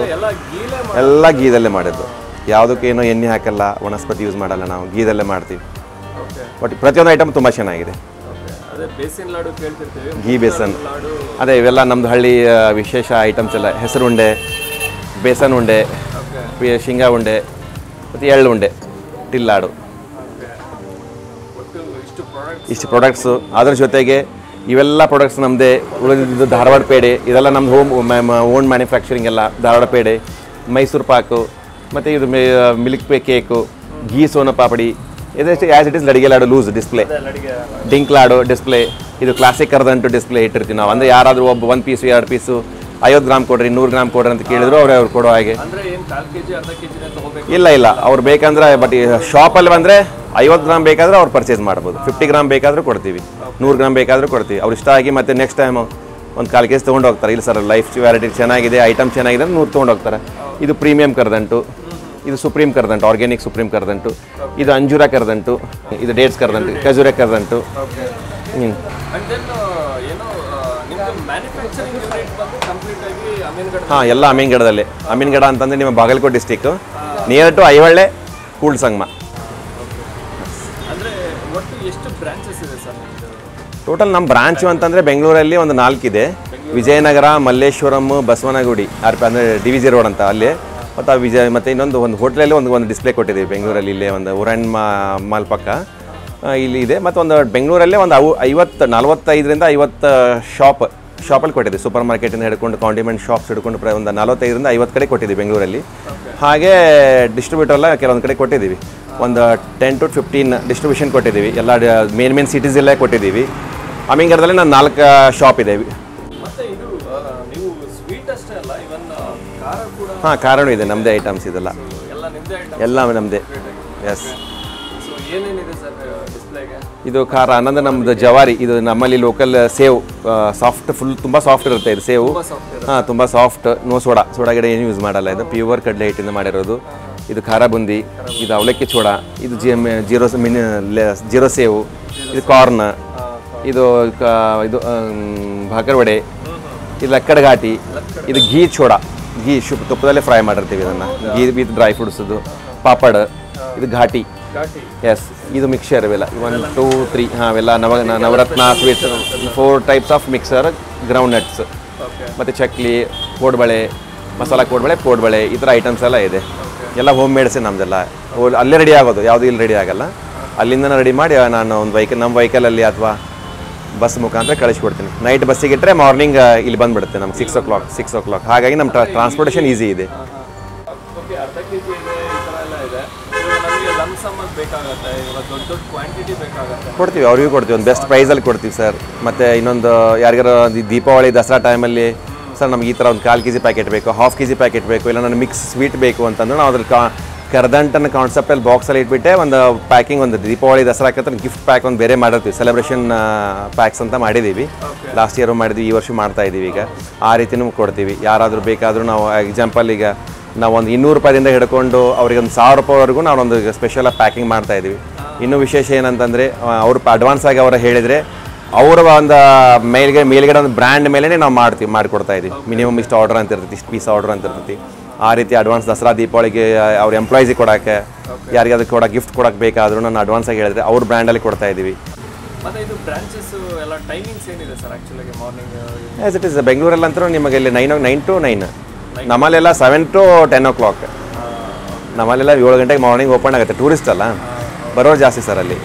ಎಲ್ಲ ಘೀದಲ್ಲೇ ಮಾಡಿದ್ದು ಯಾವುದಕ್ಕೇನೋ ಎಣ್ಣೆ ಹಾಕಲ್ಲ ವನಸ್ಪತಿ ಯೂಸ್ ಮಾಡಲ್ಲ ನಾವು ಘೀದಲ್ಲೇ ಮಾಡ್ತೀವಿ ಬಟ್ ಪ್ರತಿಯೊಂದು ಐಟಮ್ ತುಂಬ ಚೆನ್ನಾಗಿದೆ ಘೀ ಬೇಸನ್ ಅದೇ ಇವೆಲ್ಲ ನಮ್ಮದು ಹಳ್ಳಿ ವಿಶೇಷ ಐಟಮ್ಸ್ ಎಲ್ಲ ಹೆಸರುಂಡೆ ಬೇಸನ್ ಉಂಡೆ ಶೇಂಗಾ ಉಂಡೆ ಮತ್ತು ಎಳ್ಳು ಉಂಡೆ ಟಿಲ್ ಲಾಡು ಇಷ್ಟು ಪ್ರಾಡಕ್ಟ್ಸು ಅದರ ಜೊತೆಗೆ ಇವೆಲ್ಲ ಪ್ರಾಡಕ್ಟ್ಸ್ ನಮ್ಮದೇ ಉಳಿದಿದ್ದು ಧಾರವಾಡ ಪೇಡೆ ಇದೆಲ್ಲ ನಮ್ಮದು ಹೋಮ್ ಓನ್ ಮ್ಯಾನುಫ್ಯಾಕ್ಚರಿಂಗ್ ಎಲ್ಲ ಧಾರವಾಡ ಪೇಡೆ ಮೈಸೂರು ಪಾಕು ಮತ್ತು ಇದು ಮಿಲ್ಕ್ ಪೇ ಕೇಕು ಘೀ ಸೋನ ಪಾಪಡಿ ಇದೆಷ್ಟು ಆ್ಯಸ್ ಇಟ್ ಇಸ್ ಲಡಿಗೆ ಲಾಡು ಲೂಸ್ ಡಿಸ್ಪ್ಲೇ ಡಿಂಕ್ ಲಾಡು ಡಿಸ್ಪ್ಲೇ ಇದು ಕ್ಲಾಸಿಕ್ ಕರದಂಟು ಡಿಸ್ಪ್ಲೇ ಇಟ್ಟಿರ್ತೀವಿ ನಾವು ಅಂದರೆ ಯಾರಾದರೂ ಒಬ್ಬ 1 ಪೀಸು 2 ಪೀಸು 50 ಗ್ರಾಮ್ ಕೊಡ್ರಿ 100 ಗ್ರಾಮ್ ಕೊಡ್ರಿ ಅಂತ ಕೇಳಿದ್ರು ಅವ್ರು ಕೊಡೋ ಹಾಗೆ ಇಲ್ಲ ಅವ್ರು ಬೇಕಂದ್ರೆ ಬಟ್ ಶಾಪಲ್ಲಿ ಬಂದರೆ 50 ಗ್ರಾಮ್ ಬೇಕಾದರೆ ಅವ್ರು ಪರ್ಚೇಸ್ ಮಾಡ್ಬೋದು 50 ಗ್ರಾಮ್ ಬೇಕಾದರೂ ಕೊಡ್ತೀವಿ 100 ಗ್ರಾಮ್ ಬೇಕಾದರೂ ಕೊಡ್ತೀವಿ ಅವ್ರು ಇಷ್ಟ ಆಗಿ ಮತ್ತೆ ನೆಕ್ಸ್ಟ್ ಟೈಮು ಒಂದು 4 kg ತೊಗೊಂಡು ಹೋಗ್ತಾರೆ ಇಲ್ಲ ಸರ್ ಲೈಫ್ ವ್ಯಾಲಿಟಿ ಚೆನ್ನಾಗಿದೆ ಐಟಮ್ ಚೆನ್ನಾಗಿದೆ ಅಂದ್ರೆ 100 ತೊಗೊಂಡು ಹೋಗ್ತಾರೆ ಇದು ಪ್ರೀಮಿಯಂ ಕರದಂಟು ಇದು ಸುಪ್ರೀಮ್ ಕರದಂಟು ಆರ್ಗ್ಯಾನಿಕ್ ಸುಪ್ರೀಮ್ ಕರದಂಟು ಇದು ಅಂಜೂರ ಕರದಂಟು ಇದು ಡೇಟ್ಸ್ ಕರದಂಟು ಖಜೂರ ಕರದಂಟು ಹಾಂ ಎಲ್ಲ ಅಮೀನ್ಗಢದಲ್ಲೇ ಅಮೀನ್ಗಢ ಅಂತಂದರೆ ನಿಮ್ಮ Bagalkot district near to Aihole Kudal Sangama total ನಮ್ಮ ಬ್ರಾಂಚು ಅಂತಂದರೆ ಬೆಂಗಳೂರಲ್ಲಿ ಒಂದು 4 ಇದೆ ವಿಜಯನಗರ ಮಲ್ಲೇಶ್ವರಂ ಬಸವನಗುಡಿ ಅಂದರೆ ಡಿವಿಜಿ ರೋಡ್ ಅಂತ ಅಲ್ಲಿ ಮತ್ತು ಆ ವಿಜಯ ಮತ್ತು ಇನ್ನೊಂದು ಒಂದು ಹೋಟ್ಲಲ್ಲಿ ಒಂದು ಡಿಸ್ಪ್ಲೇ ಕೊಟ್ಟಿದ್ದೀವಿ ಬೆಂಗಳೂರಲ್ಲಿ ಇಲ್ಲೇ ಒಂದು ಉರನ್ ಮಾಲ್ ಪಕ್ಕ ಇಲ್ಲಿ ಇದೆ ಮತ್ತು ಒಂದು ಬೆಂಗಳೂರಲ್ಲೇ ಒಂದು 40-45 ಶಾಪಲ್ಲಿ ಕೊಟ್ಟಿದ್ದೀವಿ ಸೂಪರ್ ಮಾರ್ಕೆಟಿಂದ ಹಿಡ್ಕೊಂಡು ಕಾಂಡಿಮೆಂಟ್ ಶಾಪ್ಸ್ ಹಿಡ್ಕೊಂಡು ಒಂದು 45-50 ಕಡೆ ಕೊಟ್ಟಿದ್ದೀವಿ ಬೆಂಗಳೂರಲ್ಲಿ ಹಾಗೆ ಡಿಸ್ಟ್ರಿಬ್ಯೂಟರೆಲ್ಲ ಕೆಲವೊಂದು ಕಡೆ ಕೊಟ್ಟಿದ್ದೀವಿ ಒಂದು 10 to 15 ಡಿಸ್ಟ್ರಿಬ್ಯೂಷನ್ ಕೊಟ್ಟಿದ್ದೀವಿ ಎಲ್ಲ ಮೇನ್ ಸಿಟೀಸಲ್ಲೇ ಕೊಟ್ಟಿದ್ದೀವಿ ಅಮಿಂಗಡದಲ್ಲಿ ನಾನು 4 ಶಾಪ್ ಇದೆ ಹಾಂ ಕಾರಣವೂ ಇದೆ ನಮ್ಮದೇ ಐಟಮ್ಸ್ ಇದೆಲ್ಲ ಎಲ್ಲ ನಮ್ಮದೇ ಎಸ್ ಇದು ಖಾರ ಅನ್ನೋದು ನಮ್ಮದು ಜವಾರಿ ಇದು ನಮ್ಮಲ್ಲಿ ಲೋಕಲ್ ಸೇವ್ ಸಾಫ್ಟ್ ಫುಲ್ ತುಂಬ ಸಾಫ್ಟ್ ಇರುತ್ತೆ ಇದು ಸೇವು ಹಾಂ ತುಂಬ ಸಾಫ್ಟ್ ನೋ ಸೋಡಾ ಗಿಡ ಏನು ಯೂಸ್ ಮಾಡಲ್ಲ ಇದು ಪ್ಯೂವರ್ ಕಡಲೆ ಹಿಟ್ಟಿಂದ ಮಾಡಿರೋದು ಇದು ಖಾರ ಬುಂದಿ ಇದು ಅವಲಕ್ಕಿ ಚೂಡ ಇದು ಜೀರೋ ಸೇವು ಇದು ಕಾರ್ನ್ ಇದು ಭಾಕರವಡೆ ಇದು ಲಕ್ಕಡ ಘಾಟಿ ಇದು ಘೀ ಚೂಡ ಘೀ ತುಪ್ಪದಲ್ಲೇ ಫ್ರೈ ಮಾಡಿರ್ತೀವಿ ಇದನ್ನು ಘೀ ವಿತ್ ಡ್ರೈ ಫ್ರೂಟ್ಸದು ಪಾಪಡ್ ಇದು ಘಾಟಿ ಎಸ್ ಇದು ಮಿಕ್ಸರ್ ಇವೆಲ್ಲ 1 2 3 ಹಾಂ ಅವೆಲ್ಲ Navaratna sweets 4 types of mixer groundnuts ಮತ್ತು ಚಕ್ಲಿ ಕೋಡ್ಬಳೆ ಮಸಾಲ ಕೋಡ್ಬಳೆ ಈ ಥರ ಐಟಮ್ಸ್ ಎಲ್ಲ ಇದೆ ಎಲ್ಲ ಹೋಮ್ ಮೇಡ್ಸೇ ನಮ್ಮದೆಲ್ಲ ಅಲ್ಲೇ ರೆಡಿ ಆಗೋದು ಯಾವುದೂ ಇಲ್ಲಿ ರೆಡಿ ಆಗಲ್ಲ ಅಲ್ಲಿಂದನೇ ರೆಡಿ ಮಾಡಿ ನಾನು ಒಂದು ನಮ್ಮ ವೆಹಿಕಲಲ್ಲಿ ಅಥವಾ ಬಸ್ ಮುಖಾಂತರ ಕಳಿಸ್ಕೊಡ್ತೀನಿ ನೈಟ್ ಬಸ್ಸಿಗೆ ಇಟ್ಟರೆ ಮಾರ್ನಿಂಗ್ ಇಲ್ಲಿ ಬಂದುಬಿಡುತ್ತೆ ನಮ್ಗೆ 6 o'clock ಹಾಗಾಗಿ ನಮ್ಮ ಟ್ರಾನ್ಸ್ಪೋರ್ಟೇಷನ್ ಈಸಿ ಇದೆ ಕೊಡ್ತೀವಿ ಅವ್ರಿಗೂ ಕೊಡ್ತೀವಿ ಒಂದು ಬೆಸ್ಟ್ ಪ್ರೈಸಲ್ಲಿ ಕೊಡ್ತೀವಿ ಸರ್ ಮತ್ತು ಇನ್ನೊಂದು ಯಾರಿಗಾರು ದೀಪಾವಳಿ ದಸರಾ ಟೈಮಲ್ಲಿ ಸರ್ ನಮ್ಗೆ ಈ ಥರ ಒಂದು 4 kg ಪ್ಯಾಕೆಟ್ ಬೇಕು ಹಾಫ್ ಕೆ ಜಿ ಪ್ಯಾಕೆಟ್ ಬೇಕು ಇಲ್ಲ ನಾನು ಮಿಕ್ಸ್ ಸ್ವೀಟ್ ಬೇಕು ಅಂತಂದ್ರೆ ನಾವು ಅದ್ರಲ್ಲಿ ಕರದಂಟನ್ನು ಕಾನ್ಸೆಪ್ಟಲ್ಲಿ ಬಾಕ್ಸಲ್ಲಿ ಇಟ್ಬಿಟ್ಟೆ ಒಂದು ಪ್ಯಾಕಿಂಗ್ ಒಂದು ದೀಪಾವಳಿ ದಸರಾ ಹಾಕತ್ತ ಗಿಫ್ಟ್ ಪ್ಯಾಕ್ ಒಂದು ಬೇರೆ ಮಾಡಿರ್ತೀವಿ ಸೆಲೆಬ್ರೇಷನ್ ಪ್ಯಾಕ್ಸ್ ಅಂತ ಮಾಡಿದ್ದೀವಿ ಲಾಸ್ಟ್ ಇಯರು ಮಾಡಿದ್ವಿ ಈ ವರ್ಷ ಮಾಡ್ತಾಯಿದ್ದೀವಿ ಈಗ ಆ ರೀತಿಯೂ ಕೊಡ್ತೀವಿ ಯಾರಾದರೂ ಬೇಕಾದರೂ ನಾವು ಎಕ್ಸಾಂಪಲ್ ಈಗ ನಾವೊಂದು 200 ರೂಪಾಯಿಂದ ಹಿಡ್ಕೊಂಡು ಅವ್ರಿಗೆ ಒಂದು 1000 ರೂಪಾಯಿವರೆಗೂ ನಾವೊಂದು ಸ್ಪೆಷಲಾಗಿ ಪ್ಯಾಕಿಂಗ್ ಮಾಡ್ತಾಯಿದ್ದೀವಿ ಇನ್ನೂ ವಿಶೇಷ ಏನಂತಂದರೆ ಅವರು ಅಡ್ವಾನ್ಸಾಗಿ ಅವರ ಹೇಳಿದರೆ ಅವರ ಒಂದು ಮೇಲ್ಗಡೆ ಒಂದು ಬ್ರ್ಯಾಂಡ್ ಮೇಲೇ ನಾವು ಮಾಡಿಕೊಡ್ತಾಯಿದ್ದೀವಿ ಮಿನಿಮಮ್ ಇಷ್ಟು ಆರ್ಡರ್ ಅಂತ ಇರ್ತೈತಿ ಇಷ್ಟು ಪೀಸ್ ಆರ್ಡರ್ ಅಂತ ಇರ್ತೈತಿ ಆ ರೀತಿ ಅಡ್ವಾನ್ಸ್ ದಸರಾ ದೀಪಾವಳಿಗೆ ಅವ್ರ ಎಂಪ್ಲಾಯೀಸಿಗೆ ಕೊಡೋಕ್ಕೆ ಯಾರಿಗಾದ್ರು ಗಿಫ್ಟ್ ಕೊಡೋಕ್ಕೆ ಬೇಕಾದರೂ ನಾನು ಅಡ್ವಾನ್ಸಾಗಿ ಹೇಳಿದರೆ ಅವ್ರ ಬ್ರ್ಯಾಂಡಲ್ಲಿ ಕೊಡ್ತಾಯಿದ್ದೀವಿ मतलब ब्रांचेस टाइमिंग्स ಏನಿದೆ sir actually morning as it is ಬೆಂಗಳೂರಲ್ಲಿ ಅಂತರೂ ನಿಮಗೆ ಇಲ್ಲಿ 9 to 9 ನಮ್ಮಲ್ಲೆಲ್ಲ 7 to 10 o'clock ನಮ್ಮಲ್ಲೆಲ್ಲ 7 ಗಂಟೆಗೆ ಮಾರ್ನಿಂಗ್ ಓಪನ್ ಆಗುತ್ತೆ. ಟೂರಿಸ್ಟ್ ಅಲ್ಲ ಬರೋರು ಜಾಸ್ತಿ ಸರ್ ಅಲ್ಲಿ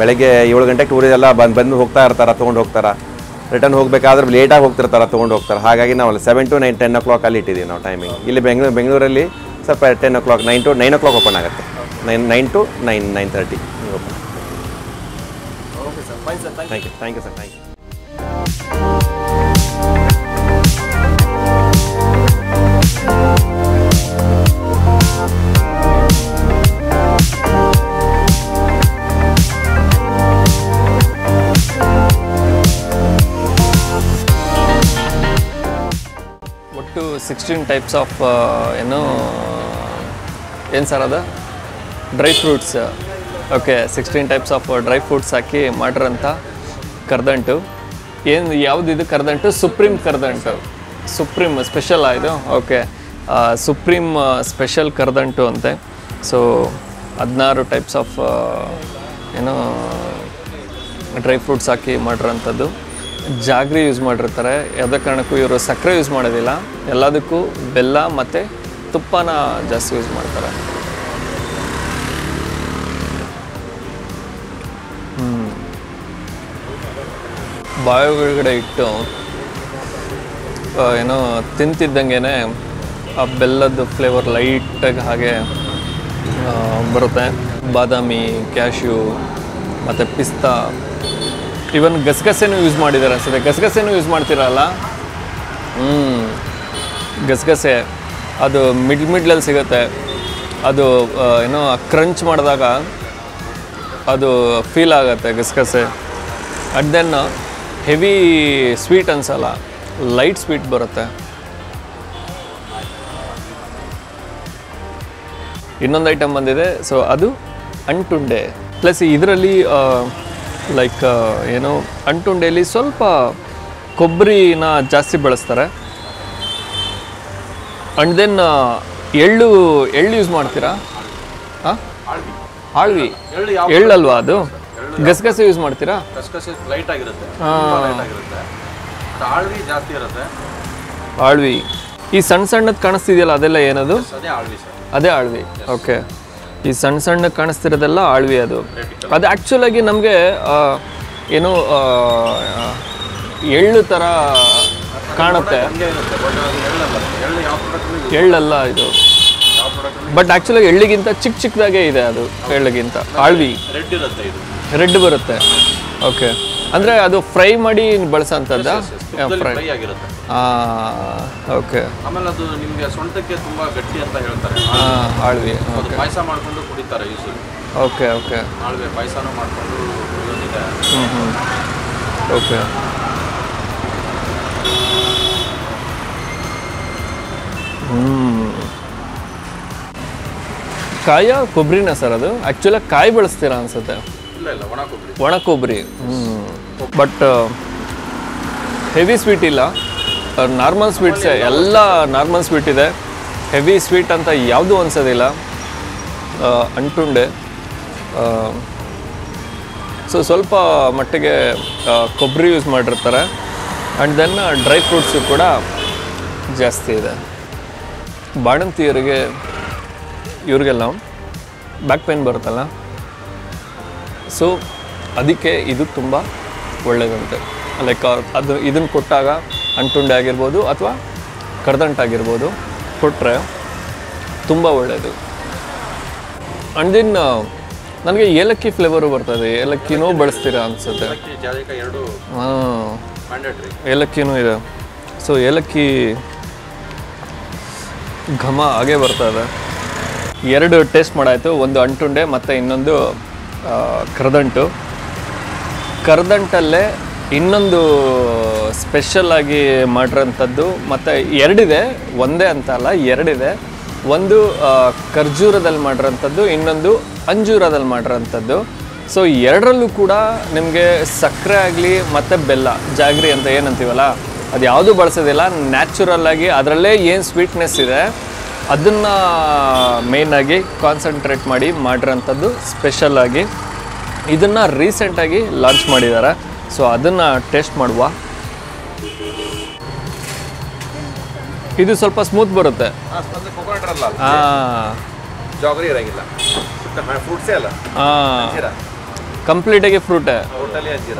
ಬೆಳಗ್ಗೆ 7 ಗಂಟೆಗೆ ಟೂರಿಸ್ಟ್ ಎಲ್ಲ ಬಂದು ಹೋಗ್ತಾ ಇರ್ತಾರೆ ತಗೊಂಡು ಹೋಗ್ತಾರೆ ರಿಟರ್ನ್ ಹೋಗಬೇಕಾದ್ರೆ ಲೇಟಾಗಿ ಹೋಗ್ತಿರ್ತಾರೆ ತಗೊಂಡು ಹೋಗ್ತಾರೆ. ಹಾಗಾಗಿ ನಾವು 7 to 9, 10 o'clock ಅಲ್ಲಿ ಇಟ್ಟಿದ್ದೀವಿ ನಾವು ಟೈಮಿಂಗ್. ಇಲ್ಲಿ ಬೆಂಗಳೂರಲ್ಲಿ ಸ್ವಲ್ಪ 10 o'clock 9 to 9 o'clock ಓಪನ್ ಆಗುತ್ತೆ. 9 to 9, 9:30. Okay sir, fine sir, thank you. Thank you sir, thank you. What to 16 types of dry fruits okay 16 types of dry fruits हाकि ಮಾಡಿರಂತ ಕರದಂಟು ಏನು ಯಾವುದು ಇದು ಕರದಂಟು ಸುಪ್ರೀಂ ಕರದಂಟು ಸುಪ್ರೀಂ ಸ್ಪೆಷಲ್ ಇದು ಓಕೆ ಸುಪ್ರೀಂ ಸ್ಪೆಷಲ್ ಕರದಂಟು ಅಂತೆ. ಸೊ 16 ಟೈಪ್ಸ್ ಆಫ್ ಏನು ಡ್ರೈ ಫ್ರೂಟ್ಸ್ ಹಾಕಿ ಮಾಡಿರಂಥದ್ದು. ಜಾಗ್ರಿ ಯೂಸ್ ಮಾಡಿರ್ತಾರೆ, ಯಾವುದೇ ಕಾರಣಕ್ಕೂ ಇವರು ಸಕ್ಕರೆ ಯೂಸ್ ಮಾಡೋದಿಲ್ಲ, ಎಲ್ಲದಕ್ಕೂ ಬೆಲ್ಲ ಮತ್ತು ತುಪ್ಪನ ಜಾಸ್ತಿ ಯೂಸ್ ಮಾಡ್ತಾರೆ. ಬಾಯಿ ಒಳಗಡೆ ಇಟ್ಟು ಏನೋ ತಿಂತಿದ್ದಂಗೆ ಆ ಬೆಲ್ಲದ ಫ್ಲೇವರ್ ಲೈಟಾಗಿ ಹಾಗೆ ಬರುತ್ತೆ. ಬಾದಾಮಿ, ಕ್ಯಾಶ್ಯೂ ಮತ್ತು ಪಿಸ್ತಾ, ಇವನ್ ಗಸಗಸೆನೂ ಯೂಸ್ ಮಾಡಿದ್ದಾರೆ ಅನ್ಸುತ್ತೆ. ಗಸಗಸೆನೂ ಯೂಸ್ ಮಾಡ್ತೀರಲ್ಲ? ಹ್ಞೂ, ಗಸಗಸೆ ಅದು ಮಿಡ್ಲಲ್ಲಿ ಸಿಗುತ್ತೆ. ಅದು ಏನೋ ಕ್ರಂಚ್ ಮಾಡಿದಾಗ ಅದು ಫೀಲ್ ಆಗುತ್ತೆ ಗಸಗಸೆ. ಅಟ್ ದೆನ್ ಹೆವಿ ಸ್ವೀಟ್ ಅನ್ಸಲ್ಲ, ಲೈಟ್ ಸ್ವೀಟ್ ಬರುತ್ತೆ. ಇನ್ನೊಂದು ಐಟಮ್ ಬಂದಿದೆ, ಸೊ ಅದು ಅಂಟುಂಡೆ. ಪ್ಲಸ್ ಇದರಲ್ಲಿ ಲೈಕ್ ಏನೋ ಅಂಟುಂಡೆಯಲ್ಲಿ ಸ್ವಲ್ಪ ಕೊಬ್ಬರಿನ ಜಾಸ್ತಿ ಬಳಸ್ತಾರೆ. ಅಂಡ್ ದೆನ್ ಎಳ್ಳು ಯೂಸ್ ಮಾಡ್ತೀರಾ? ಹಾಂ, ಆಳ್ವಿ ಎಳ್ಳಲ್ವಾ ಅದು? ಗಸಗಸೆ ಯೂಸ್ ಮಾಡ್ತೀರಾ? ಗಸಗಸೆ ಲೈಟ್ ಆಗಿರುತ್ತೆ, ಲೈಟ್ ಆಗಿರುತ್ತೆ. ಆಳ್ವಿ ಜಾಸ್ತಿ ಇರುತ್ತೆ. ಆಳ್ವಿ ಈ ಸಣ್ಣ ಸಣ್ಣದು ಕಾಣಿಸ್ತಿದೆಯಲ್ಲ ಅದೆಲ್ಲ ಏನದು? ಅದೇ ಆಳ್ವಿ ಸರ್, ಅದೇ ಆಳ್ವಿ. ಓಕೆ, ಈ ಸಣ್ಣ ಸಣ್ಣ ಕಾಣಿಸ್ತಿರೋದೆಲ್ಲ ಆಳ್ವಿ. ಅದು ಆ್ಯಕ್ಚುಲಾಗಿ ನಮಗೆ ಏನು ಎಳ್ಳು ಥರ ಕಾಣುತ್ತೆ, ಎಳ್ಳಲ್ಲ ಇದು. ಬಟ್ ಆ್ಯಕ್ಚುಲಾಗಿ ಎಳ್ಳಿಗಿಂತ ಚಿಕ್ಕ ಚಿಕ್ಕದಾಗೇ ಇದೆ ಅದು, ಎಳ್ಳಿಗಿಂತ ಆಳ್ವಿ ರೆಡ್ ಇರುತ್ತೆ, ಇದು ರೆಡ್ ಬರುತ್ತೆ. ಓಕೆ, ಅಂದರೆ ಅದು ಫ್ರೈ ಮಾಡಿ ಬಳಸೋಂಥದ್ದು, ಫ್ರೈ ಆಗಿರುತ್ತೆ. ಓಕೆ, ಆಮೇಲೆ ಅದು ನಿಮಗೆ ಸೊಂಟಕ್ಕೆ ತುಂಬ ಗಟ್ಟಿ ಅಂತ ಹೇಳ್ತಾರೆ ಆಳ್ವಿ. ಪಾಯಸ ಮಾಡಿಕೊಂಡು ಕುಡಿತಾರೆ ಯೂಸು. ಓಕೆ ಓಕೆ, ಆಳ್ವಿ ಪಾಯಸನೂ ಮಾಡಿಕೊಂಡು ಕುಡಿಯೋದಿದೆ. ಹ್ಞೂ ಹ್ಞೂ, ಓಕೆ. ಕಾಯ ಕೊಬ್ಬರಿನ ಸರ್ ಅದು? ಆ್ಯಕ್ಚುಲಾಗಿ ಕಾಯಿ ಬಳಸ್ತೀರಾ ಅನಿಸುತ್ತೆ? ಇಲ್ಲ ಇಲ್ಲ, ಒಣ ಕೊಬ್ಬರಿ, ಒಣ ಕೊಬ್ಬರಿ. ಬಟ್ ಹೆವಿ ಸ್ವೀಟ್ ಇಲ್ಲ, ನಾರ್ಮಲ್ ಸ್ವೀಟ್ಸೇ, ಎಲ್ಲ ನಾರ್ಮಲ್ ಸ್ವೀಟ್ ಇದೆ, ಹೆವಿ ಸ್ವೀಟ್ ಅಂತ ಯಾವುದೂ ಅನಿಸೋದಿಲ್ಲ ಅಂಟುಂಡೆ. ಸೊ ಸ್ವಲ್ಪ ಮಟ್ಟಿಗೆ ಕೊಬ್ಬರಿ ಯೂಸ್ ಮಾಡಿರ್ತಾರೆ. ಆ್ಯಂಡ್ ದೆನ್ ಡ್ರೈ ಫ್ರೂಟ್ಸು ಕೂಡ ಜಾಸ್ತಿ ಇದೆ. ಬಾಣಂತಿಯರಿಗೆ ಇವ್ರಿಗೆಲ್ಲ ಬ್ಯಾಕ್ ಪೇನ್ ಬರುತ್ತಲ್ಲ, ಸೊ ಅದಕ್ಕೆ ಇದು ತುಂಬ ಒಳ್ಳೆಯದಂತೆ. ಲೈಕ್ ಅದು ಇದನ್ನು ಕೊಟ್ಟಾಗ ಅಂಟುಂಡೆ ಆಗಿರ್ಬೋದು ಅಥವಾ ಕರದಂಟಾಗಿರ್ಬೋದು ಕೊಟ್ಟರೆ ತುಂಬ ಒಳ್ಳೆಯದು. ಆ್ಯಂಡ್ ದೆನ್ ನನಗೆ ಏಲಕ್ಕಿ ಫ್ಲೇವರು ಬರ್ತದೆ, ಏಲಕ್ಕಿನೂ ಬಳಸ್ತೀರಾ ಅನಿಸುತ್ತೆ? ಹಾಂ, ಏಲಕ್ಕಿನೂ ಇದೆ. ಸೊ ಏಲಕ್ಕಿ ಘಮ ಹಾಗೇ ಬರ್ತದೆ. ಎರಡು ಟೇಸ್ಟ್ ಮಾಡಾಯಿತು, ಒಂದು ಅಂಟುಂಡೆ ಮತ್ತು ಇನ್ನೊಂದು ಕರದಂಟು. ಕರದಂಟಲ್ಲೇ ಇನ್ನೊಂದು ಸ್ಪೆಷಲ್ಲಾಗಿ ಮಾಡಿರೋಂಥದ್ದು ಮತ್ತು ಎರಡಿದೆ, ಒಂದೇ ಅಂತ ಅಲ್ಲ ಎರಡಿದೆ. ಒಂದು ಖರ್ಜೂರದಲ್ಲಿ ಮಾಡಿರೋಂಥದ್ದು, ಇನ್ನೊಂದು ಅಂಜೂರದಲ್ಲಿ ಮಾಡಿರೋಂಥದ್ದು. ಸೊ ಎರಡರಲ್ಲೂ ಕೂಡ ನಿಮಗೆ ಸಕ್ಕರೆ ಆಗಲಿ ಮತ್ತು ಬೆಲ್ಲ, ಜಾಗ್ರಿ ಅಂತ ಏನಂತೀವಲ್ಲ ಅದು ಯಾವುದೂ ಬಳಸೋದಿಲ್ಲ, ನ್ಯಾಚುರಲ್ಲಾಗಿ ಅದರಲ್ಲೇ ಏನು ಸ್ವೀಟ್ನೆಸ್ ಇದೆ ಅದನ್ನು ಮೇಯ್ನಾಗಿ ಕಾನ್ಸಂಟ್ರೇಟ್ ಮಾಡಿ ಮಾಡಿರೋಂಥದ್ದು ಸ್ಪೆಷಲ್ಲಾಗಿ. ಇದನ್ನ ರೀಸೆಂಟ್ ಆಗಿ ಲಾಂಚ್ ಮಾಡಿದ್ದಾರೆ ಸೋ ಅದನ್ನ ಟೆಸ್ಟ್ ಮಾಡುವ ಇದು ಸ್ವಲ್ಪ ಸ್ಮೂತ್ ಬರುತ್ತೆ ಆ ಸ್ವಲ್ಪ ಕೋಕೋನಟ್ ಅಲ್ಲ ಆ ಜಾಗರಿ ಇರಂಗಿಲ್ಲ ಸುತ್ತ ಫ್ರೂಟ್ಸ್ ಅಲ್ಲ ಆ ಕಂಪ್ಲೀಟ್ ಆಗಿ ಫ್ರೂಟ್ ಟೋಟಲಿ ಅಂಜೀರ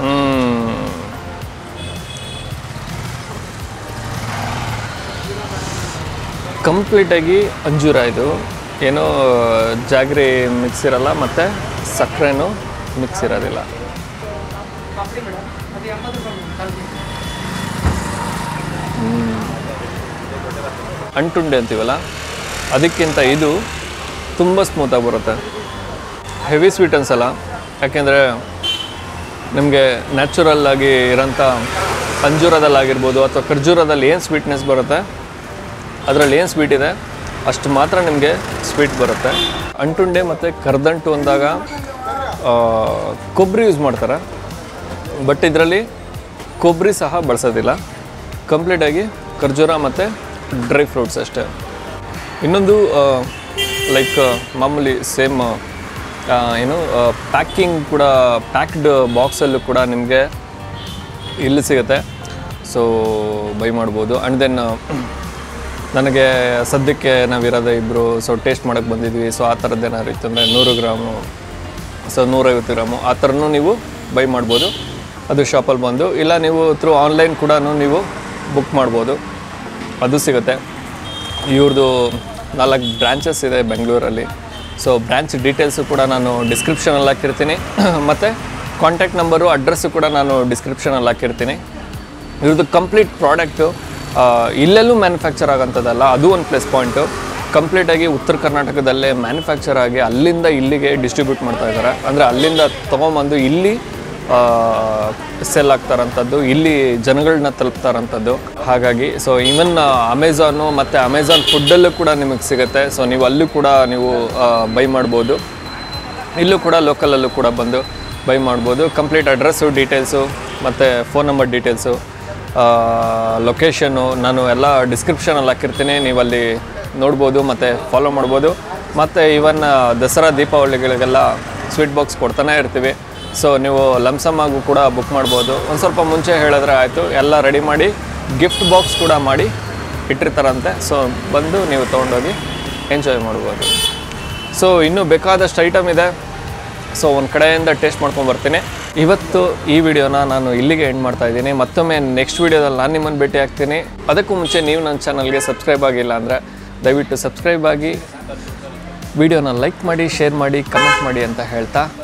ಕಂಪ್ಲೀಟ್ ಆಗಿ ಅಂಜೂರ ಇದು ಏನೋ ಜಾಗರಿ ಮಿಕ್ಸ್ ಇರಲ್ಲ ಮತ್ತೆ ಸಕ್ಕರೆನೂ ಮಿಕ್ಸ್ ಇರೋದಿಲ್ಲ ಅಂಟುಂಡೆ ಅಂತೀವಲ್ಲ ಅದಕ್ಕಿಂತ ಇದು ತುಂಬ ಸ್ಮೂತಾಗಿ ಬರುತ್ತೆ ಹೆವಿ ಸ್ವೀಟ್ ಅನ್ಸಲ್ಲ ಯಾಕೆಂದರೆ ನಿಮಗೆ ನ್ಯಾಚುರಲ್ ಆಗಿ ಇರೋಂಥ ಅಂಜೂರದಲ್ಲಾಗಿರ್ಬೋದು ಅಥವಾ ಖರ್ಜೂರದಲ್ಲಿ ಏನು ಸ್ವೀಟ್ನೆಸ್ ಬರುತ್ತೆ ಅದರಲ್ಲಿ ಏನು ಸ್ವೀಟ್ ಇದೆ ಅಷ್ಟು ಮಾತ್ರ ನಿಮಗೆ ಸ್ವೀಟ್ ಬರುತ್ತೆ ಅಂಟುಂಡೆ ಮತ್ತು ಕರದಂಟು ಅಂದಾಗ ಕೊಬ್ಬರಿ ಯೂಸ್ ಮಾಡ್ತಾರೆ ಬಟ್ ಇದರಲ್ಲಿ ಕೊಬ್ಬರಿ ಸಹ ಬಳಸೋದಿಲ್ಲ ಕಂಪ್ಲೀಟಾಗಿ ಖರ್ಜೂರ ಮತ್ತು ಡ್ರೈ ಫ್ರೂಟ್ಸ್ ಅಷ್ಟೇ ಇನ್ನೊಂದು ಲೈಕ್ ಮಾಮೂಲಿ ಸೇಮ್ ಏನು ಪ್ಯಾಕಿಂಗ್ ಕೂಡ ಪ್ಯಾಕ್ಡ್ ಬಾಕ್ಸಲ್ಲೂ ಕೂಡ ನಿಮಗೆ ಇಲ್ಲಿ ಸಿಗುತ್ತೆ ಸೊ ಬೈ ಮಾಡ್ಬೋದು ಆ್ಯಂಡ್ ದೆನ್ ನನಗೆ ಸದ್ಯಕ್ಕೆ ನಾವಿರೋದೇ ಇಬ್ಬರು ಸೊ ಟೇಸ್ಟ್ ಮಾಡೋಕ್ಕೆ ಬಂದಿದ್ವಿ ಸೊ ಆ ಥರದ್ದು ಏನಾದ್ರು ಇತ್ತು ಅಂದರೆ 100 ಗ್ರಾಮು ಸೊ 150 ಗ್ರಾಮು ಆ ಥರನೂ ನೀವು ಬೈ ಮಾಡ್ಬೋದು ಅದು ಶಾಪಲ್ಲಿ ಬಂದು ಇಲ್ಲ ನೀವು ಥ್ರೂ ಆನ್ಲೈನ್ ಕೂಡ ನೀವು ಬುಕ್ ಮಾಡ್ಬೋದು ಅದು ಸಿಗುತ್ತೆ ಇವ್ರದ್ದು 4 ಬ್ರ್ಯಾಂಚಸ್ ಇದೆ ಬೆಂಗಳೂರಲ್ಲಿ ಸೊ ಬ್ರ್ಯಾಂಚ್ ಡೀಟೇಲ್ಸು ಕೂಡ ನಾನು ಡಿಸ್ಕ್ರಿಪ್ಷನಲ್ಲಿ ಹಾಕಿರ್ತೀನಿ ಮತ್ತು ಕಾಂಟ್ಯಾಕ್ಟ್ ನಂಬರು ಅಡ್ರೆಸ್ಸು ಕೂಡ ನಾನು ಡಿಸ್ಕ್ರಿಪ್ಷನಲ್ಲಿ ಹಾಕಿರ್ತೀನಿ ಇವ್ರದ್ದು ಕಂಪ್ಲೀಟ್ ಪ್ರಾಡಕ್ಟು ಇಲ್ಲೆಲ್ಲೂ ಮ್ಯಾನುಫ್ಯಾಕ್ಚರ್ ಆಗೋಂಥದ್ದಲ್ಲ ಅದು ಒಂದು ಪ್ಲಸ್ ಪಾಯಿಂಟು ಕಂಪ್ಲೀಟಾಗಿ ಉತ್ತರ ಕರ್ನಾಟಕದಲ್ಲೇ ಮ್ಯಾನುಫ್ಯಾಕ್ಚರ್ ಆಗಿ ಅಲ್ಲಿಂದ ಇಲ್ಲಿಗೆ ಡಿಸ್ಟ್ರಿಬ್ಯೂಟ್ ಮಾಡ್ತಾಯಿದ್ದಾರೆ ಅಂದರೆ ಅಲ್ಲಿಂದ ತೊಗೊಂಬಂದು ಇಲ್ಲಿ ಸೆಲ್ ಆಗ್ತಾರಂಥದ್ದು ಇಲ್ಲಿ ಜನಗಳನ್ನ ತಲುಪ್ತಾರಂಥದ್ದು ಹಾಗಾಗಿ ಸೊ ಈವನ್ ಅಮೆಝಾನು ಮತ್ತು ಅಮೆಝಾನ್ ಫುಡ್ಡಲ್ಲೂ ಕೂಡ ನಿಮಗೆ ಸಿಗುತ್ತೆ ಸೊ ನೀವು ಅಲ್ಲೂ ಕೂಡ ನೀವು ಬೈ ಮಾಡ್ಬೋದು ಇಲ್ಲೂ ಕೂಡ ಲೋಕಲಲ್ಲೂ ಕೂಡ ಬಂದು ಬೈ ಮಾಡ್ಬೋದು ಕಂಪ್ಲೀಟ್ ಅಡ್ರೆಸ್ಸು ಡೀಟೇಲ್ಸು ಮತ್ತು ಫೋನ್ ನಂಬರ್ ಡೀಟೇಲ್ಸು ಲೊಕೇಶನ್ನು ನಾನು ಎಲ್ಲ ಡಿಸ್ಕ್ರಿಪ್ಷನಲ್ಲಿ ಹಾಕಿರ್ತೀನಿ ನೀವು ಅಲ್ಲಿ ನೋಡ್ಬೋದು ಮತ್ತು ಫಾಲೋ ಮಾಡ್ಬೋದು ಮತ್ತು ಈವನ್ ದಸರಾ ದೀಪಾವಳಿಗಳಿಗೆಲ್ಲ ಸ್ವೀಟ್ ಬಾಕ್ಸ್ ಕೊಡ್ತಾನೆ ಇರ್ತೀವಿ ಸೊ ನೀವು ಲಮ್ಸಮ್ಮಾಗೂ ಕೂಡ ಬುಕ್ ಮಾಡ್ಬೋದು ಒಂದು ಸ್ವಲ್ಪ ಮುಂಚೆ ಹೇಳಿದ್ರೆ ಆಯಿತು ಎಲ್ಲ ರೆಡಿ ಮಾಡಿ ಗಿಫ್ಟ್ ಬಾಕ್ಸ್ ಕೂಡ ಮಾಡಿ ಇಟ್ಟಿರ್ತಾರಂತೆ ಸೊ ಬಂದು ನೀವು ತೊಗೊಂಡೋಗಿ ಎಂಜಾಯ್ ಮಾಡ್ಬೋದು ಸೊ ಇನ್ನೂ ಬೇಕಾದಷ್ಟು ಐಟಮ್ ಇದೆ ಸೊ ಒಂದು ಕಡೆಯಿಂದ ಟೇಸ್ಟ್ ಮಾಡ್ಕೊಂಬರ್ತೀನಿ ಇವತ್ತು ಈ ವಿಡಿಯೋನ ನಾನು ಇಲ್ಲಿಗೆ ಎಂಡ್ ಮಾಡ್ತಾಯಿದ್ದೀನಿ ಮತ್ತೊಮ್ಮೆ ನೆಕ್ಸ್ಟ್ ವೀಡಿಯೋದಲ್ಲಿ ನಾನು ನಿಮ್ಮನ್ನು ಭೇಟಿ ಆಗ್ತೀನಿ ಅದಕ್ಕೂ ಮುಂಚೆ ನೀವು ನನ್ನ ಚಾನಲ್ಗೆ ಸಬ್ಸ್ಕ್ರೈಬ್ ಆಗಿಲ್ಲ ಅಂದರೆ ದಯವಿಟ್ಟು ಸಬ್ಸ್ಕ್ರೈಬ್ ಆಗಿ ವಿಡಿಯೋನ ಲೈಕ್ ಮಾಡಿ ಶೇರ್ ಮಾಡಿ ಕಮೆಂಟ್ ಮಾಡಿ ಅಂತ ಹೇಳ್ತಾ